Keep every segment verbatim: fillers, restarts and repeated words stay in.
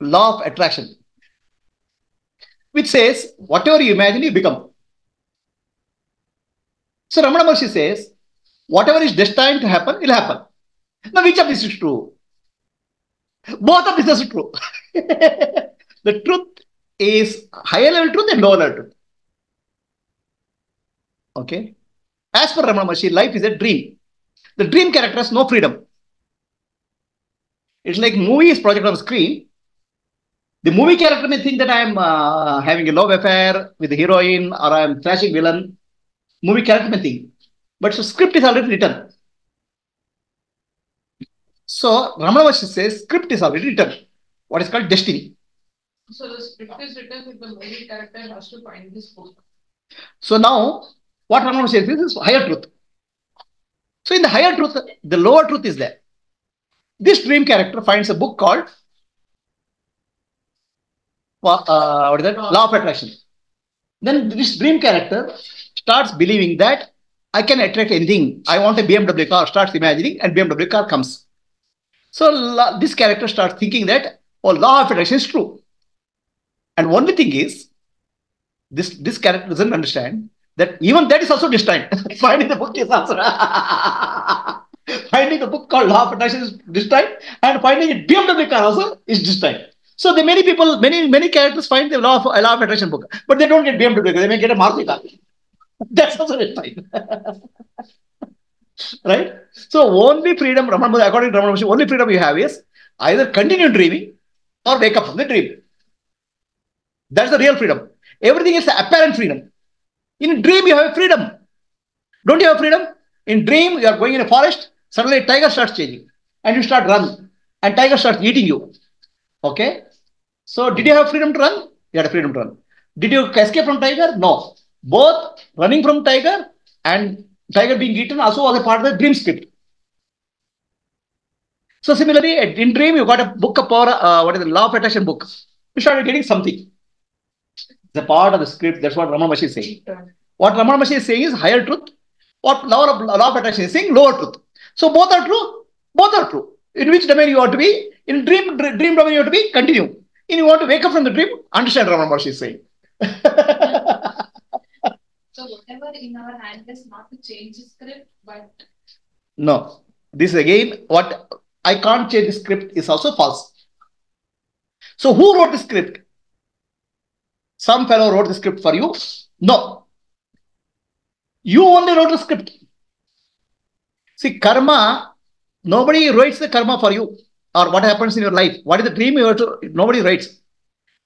law of attraction, which says whatever you imagine, you become. So Ramana Maharshi says, whatever is destined to happen, will happen. Now, which of this is true? Both of this is true. The truth is higher level truth and lower level truth. Okay. As per Ramana Maharshi, life is a dream. The dream character has no freedom. It's like movie is projected on screen. The movie character may think that I am uh, having a love affair with the heroine, or I am thrashing villain. Movie character may think. But the script is already written. So Ramana Maharshi says script is already written. What is called destiny. So the script is written with the movie character has to find this book. So now what Ramana Maharshi says is higher truth. So in the higher truth, the lower truth is there. This dream character finds a book called uh, what is that? Law of Attraction. Then this dream character starts believing that I can attract anything. I want a B M W car, starts imagining, and B M W car comes. So this character starts thinking that, oh, law of attraction is true. And only thing is, this, this character doesn't understand that even that is also destined. Finding the book is also. Finding the book called Law of Attraction is destined, and finding a B M W car also is destined. So the many people, many, many characters find the Law of, Law of Attraction book, but they don't get B M W car, they may get a Maruti car. That's also destined. Right? So only freedom, according to Ramana Maharshi, only freedom you have is either continue dreaming or wake up from the dream. That's the real freedom. Everything is the apparent freedom. In dream, you have freedom. Don't you have freedom? In dream, you are going in a forest, suddenly a tiger starts chasing, and you start running, and tiger starts eating you. Okay? So did you have freedom to run? You had a freedom to run. Did you escape from tiger? No. Both running from tiger and tiger being eaten also was a part of the dream script. So similarly, in dream, you got a book of power, uh, what is the Law of Attraction book. You started getting something. The part of the script, that's what Ramana Maharshi is saying. What Ramana Maharshi is saying is higher truth. What Law of, Law of Attraction is saying, lower truth. So both are true. Both are true. In which domain you want to be? In dream, dream domain you want to be? Continue. If you want to wake up from the dream, understand Ramana Maharshi is saying. So whatever in our hand is not to change the script, but... No. This again, what I can't change the script is also false. So who wrote the script? Some fellow wrote the script for you? No. You only wrote the script. See, karma, nobody writes the karma for you or what happens in your life. What is the dream you have to, nobody writes.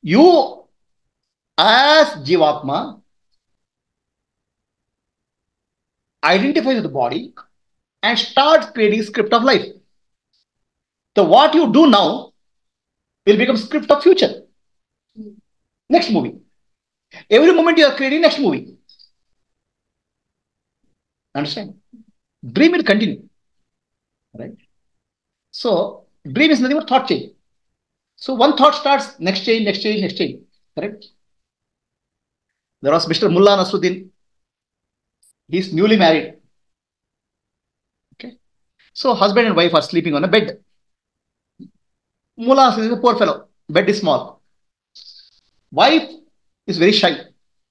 You, as Jivatma, identifies with the body and starts creating script of life. So what you do now will become script of future. Next movie. Every moment you are creating next movie. Understand? Dream will continue. Right? So, dream is nothing but thought chain. So, one thought starts, next chain, next chain, next chain. Correct? There was Mister Mullah Nasruddin. He is newly married. Okay? So, husband and wife are sleeping on a bed. Mullah is a poor fellow. Bed is small. Wife is very shy.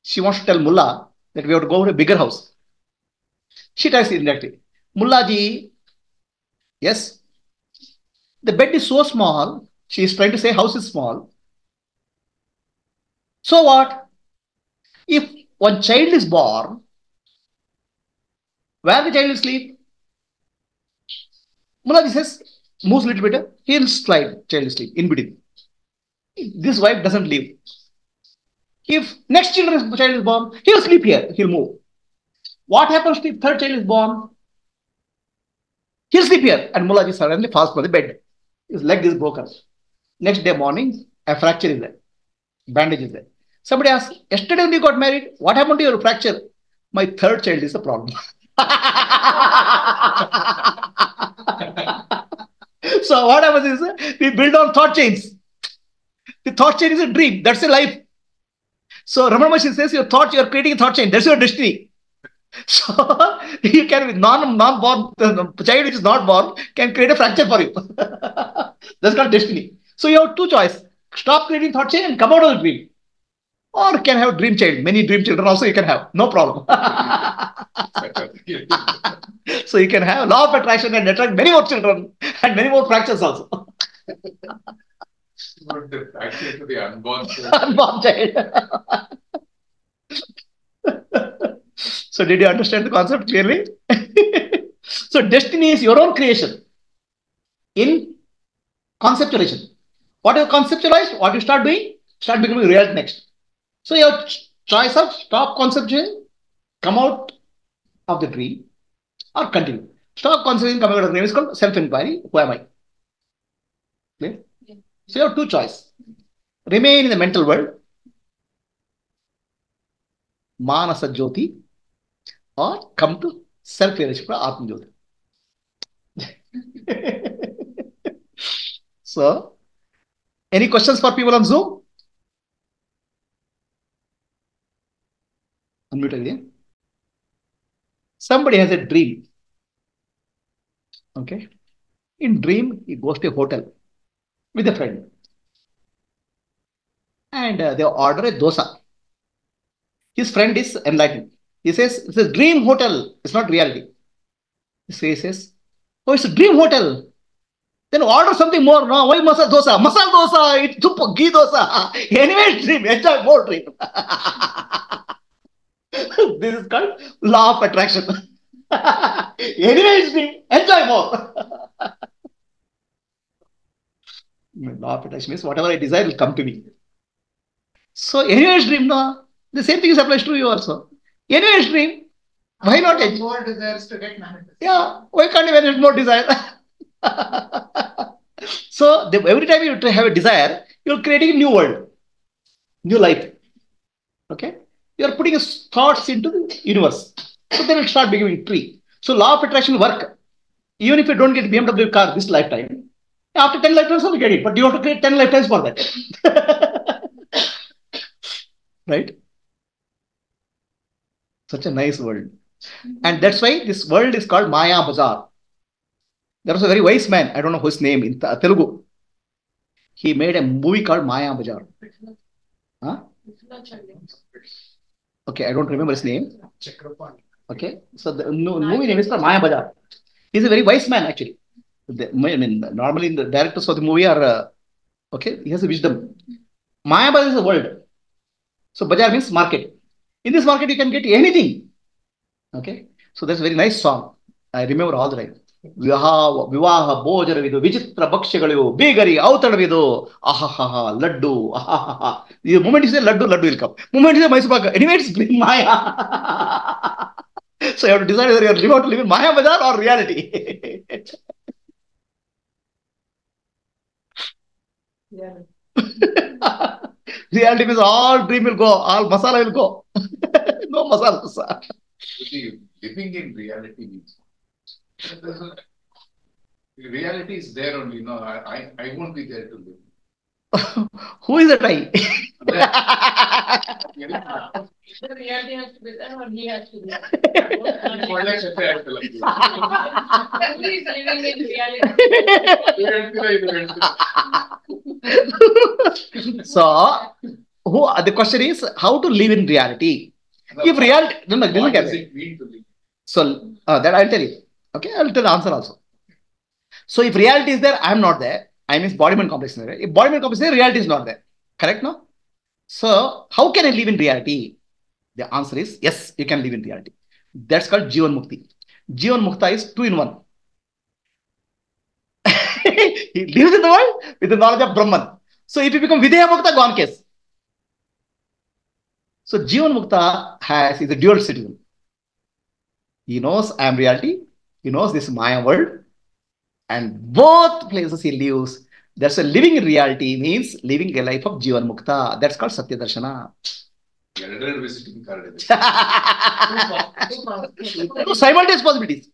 She wants to tell Mullah that we have to go to a bigger house. She tries indirectly. Mullah ji, yes, the bed is so small. She is trying to say house is small. So what? If one child is born, where the child will sleep? Mullah ji says, moves a little bit. He will slide, child will sleep in between. This wife doesn't leave. If next children, child is born, he'll sleep here, he'll move. What happens if third child is born? He'll sleep here. And Mullah ji suddenly falls from the bed. His leg is broken. Next day morning, a fracture is there. Bandage is there. Somebody asks, yesterday when you got married, what happened to your fracture? My third child is the problem. So what happens is, we build on thought chains. The thought chain is a dream. That's a life. So Ramana Maharshi says your thought, you are creating a thought chain. That's your destiny. So you can, with non, non-born child which is not born, can create a fracture for you. That's called destiny. So you have two choices. Stop creating thought chain and come out of the dream. Or you can have dream child. Many dream children also you can have. No problem. So you can have law of attraction and attract many more children and many more fractures also. Actually, to the unborn child. Unborn child. So did you understand the concept clearly? So destiny is your own creation in conceptualization. What you conceptualize, what you start doing, start becoming real next. So your choice of stop conceptualizing, come out of the dream, or continue. Stop conceptualizing, come out of the dream is called self-inquiry. Who am I? Okay? So you have two choices. Remain in the mental world, Manasa Jyoti, or come to self-realization, Atma Jyoti. So, any questions for people on Zoom? Unmute again. Somebody has a dream. Okay. In dream, he goes to a hotel with a friend. And uh, they order a dosa. His friend is enlightened. He says, it's a dream hotel. It's not reality. So he says, oh, it's a dream hotel. Then order something more. No, why masala dosa? Masala dosa, it's super ghee dosa. Anyway, dream, enjoy more dream. This is called law of attraction. Anyway, dream, enjoy more. Law of attraction means whatever I desire will come to me. So, anyway, dream, no? The same thing is applies to you also. Anyway, dream, why not enjoy? More desires to get manifested. Yeah, why can't you manage more desire? So, the, every time you have a desire, you're creating a new world, new life. Okay? You're putting thoughts into the universe. So, then it'll start becoming tree. So, law of attraction work. Even if you don't get a B M W car this lifetime, after ten lifetimes, you'll get it. But you have to create ten lifetimes for that. Right? Such a nice world. And that's why this world is called Maya Bazaar. There was a very wise man, I don't know whose name, in Telugu. He made a movie called Maya Bazaar. Huh? Okay, I don't remember his name. Okay, so the no, movie name is called Maya Bazaar. He's a very wise man actually. The, I mean, normally the directors of the movie are, uh, okay, he has a wisdom. Maya Bazaar is a world. So Bazaar means market. In this market you can get anything. Okay, so that's a very nice song. I remember all the time. Vivaha, Vivaha, Bojaravidu, Vichitra Bhakshagalu, Begari, Outaravidu, Ahaha, Laddu, Ahaha. The moment you say Laddu, Laddu will come. The moment you say Maisubaka, anyway, it's bring Maya. So you have to decide whether you want to live in Maya Bazaar or reality. Yeah. Reality means all dream will go, all masala will go. No masala. Sir. Living in reality means. Reality is there only, no, I, I, I won't be there to live. Who is that I? The reality has to be there or he has to be there. Everybody is living in reality. So, who, the question is how to live in reality. No, if reality, no, no, what does it mean to live? So, uh, that I'll tell you. Okay, I'll tell the answer also. So, if reality is there, I am not there. I mean, body-mind complex is there. If body-mind complex is there, reality is not there. Correct, no? So, how can I live in reality? The answer is, yes, you can live in reality. That's called Jivan Mukti. Jivan Mukta is two in one. He lives in the world with the knowledge of Brahman. So, if you become Videha Mukta, gone case. So, Jivan Mukta has, is a dual citizen. He knows I am reality. He knows this Maya world, and both places he lives. That's a living in reality means living a life of Jivan Mukta. That's called Satyadarshana. Visiting Two simultaneous possibilities.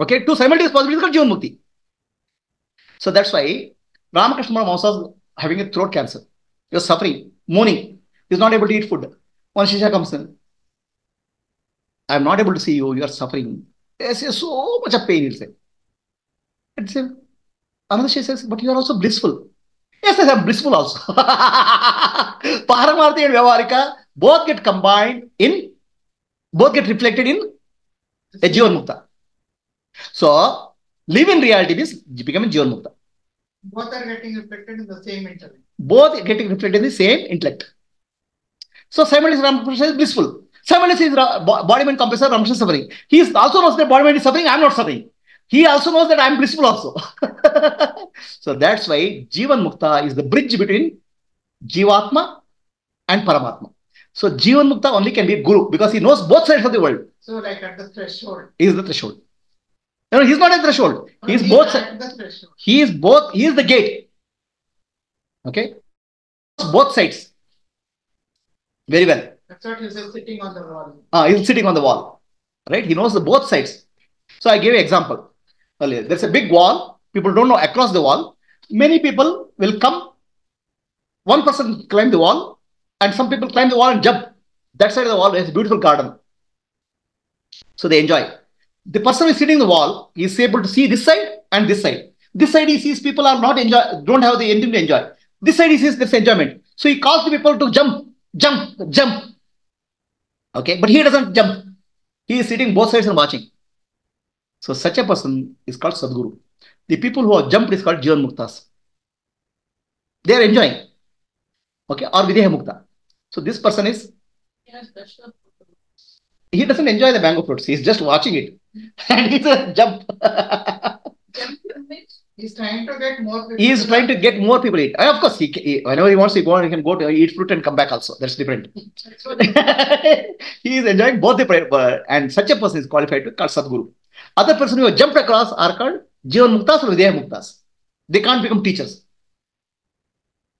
Okay, two simultaneous possibilities called Jivan Mukti. So that's why Ramakrishna Maharaj was having a throat cancer. He was suffering, mourning. He's not able to eat food. One Shisha comes in. I'm not able to see you. You are suffering. There's so much of pain, he'll say. Another she says, but you are also blissful. Yes, yes, I'm blissful also. Paramarthi and Vyavarika both get combined in, both get reflected in a Jivan Mukta. So, live in reality means becoming Jivan Mukta. Both are getting reflected in the same intellect. Both getting reflected in the same intellect. So, simultaneously Ramakrishna is blissful. Simultaneously body mind compressor, Ramakrishna is suffering. He is also knows that body mind is suffering, I am not suffering. He also knows that I am blissful also. So, that's why Jivan Mukta is the bridge between Jivatma and Paramatma. So, Jivan Mukta only can be Guru because he knows both sides of the world. So, like at the threshold. He is the threshold. No, he's not at threshold. He is both. He is both. He is the gate. Okay, both sides. Very well. That's what he says, sitting on the wall. Ah, he's sitting on the wall, right? He knows the both sides. So I gave an example earlier. There's a big wall. People don't know across the wall. Many people will come. One person climb the wall, and some people climb the wall and jump. That side of the wall is a beautiful garden. So they enjoy. The person who is sitting on the wall is able to see this side and this side. This side he sees people are not enjoy, don't have the anything to enjoy. This side he sees this enjoyment. So he calls the people to jump, jump, jump. Okay, but he doesn't jump. He is sitting both sides and watching. So such a person is called Sadhguru. The people who have jumped is called Jivan Muktas. They are enjoying. Okay, or Videha Mukta. So this person is... Yes, that's not... He doesn't enjoy the mango fruits. He's just watching it. And he's a jump. Jump he's trying to get more people. He's trying to get more people eat. And of course, he, he whenever he wants to go, he can go to eat fruit and come back also. That's different. That's what he is enjoying both the... And such a person is qualified to call Sadhguru. Other person who have jumped across are called Jivan Muktas or Videha Muktas. They can't become teachers.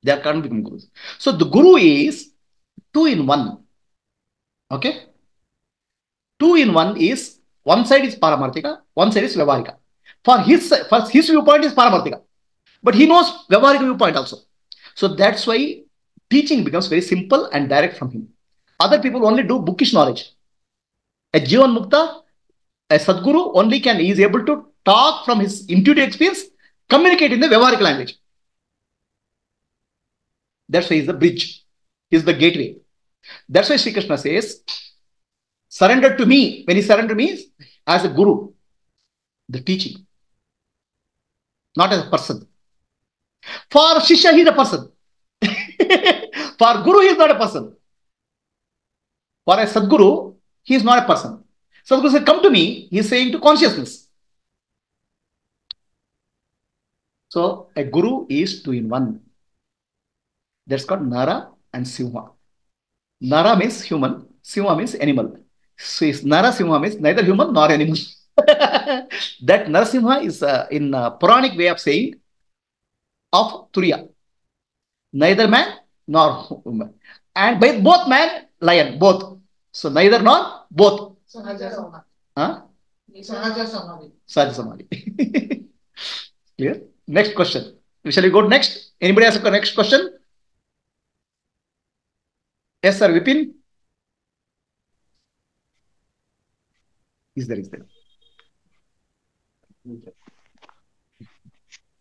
They can't become gurus. So the guru is two in one. Okay? Two in one is, one side is Paramarthika, one side is Vyavarika. For his, for his viewpoint is Paramarthika. But he knows Vyavarika viewpoint also. So that's why teaching becomes very simple and direct from him. Other people only do bookish knowledge. A Jivan Mukta, a Sadhguru only can, he is able to talk from his intuitive experience, communicate in the Vyavarika language. That's why he is the bridge. He is the gateway. That's why Sri Krishna says, surrender to me. When he surrender me, as a guru, the teaching, not as a person. For Shishya, he is a person. For Guru, he is not a person. For a Sadguru, he is not a person. Sadguru said, come to me. He is saying to consciousness. So, a guru is two in one. That's called Nara and Simha. Nara means human. Simha means animal. So, Narasimha means neither human nor animal. That Narasimha is uh, in a Puranic way of saying of Turiya. Neither man nor woman. And by both man, lion, both. So, neither nor, both. Sahaja samadhi. Huh? Sahaja samadhi. Sahaja samadhi. Clear? Next question. Shall we go next? Anybody ask a next question? Yes, sir, Vipin. Is there, is there?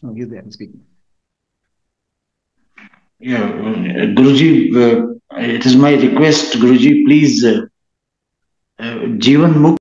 No, he's there, I'm speaking. Yeah, uh, Guruji, uh, it is my request, Guruji, please, uh, uh, Jivan Mukta.